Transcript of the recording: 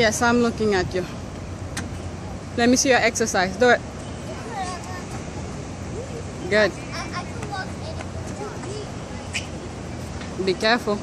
Yes, I'm looking at you. Let me see your exercise. Do it. Good. Be careful.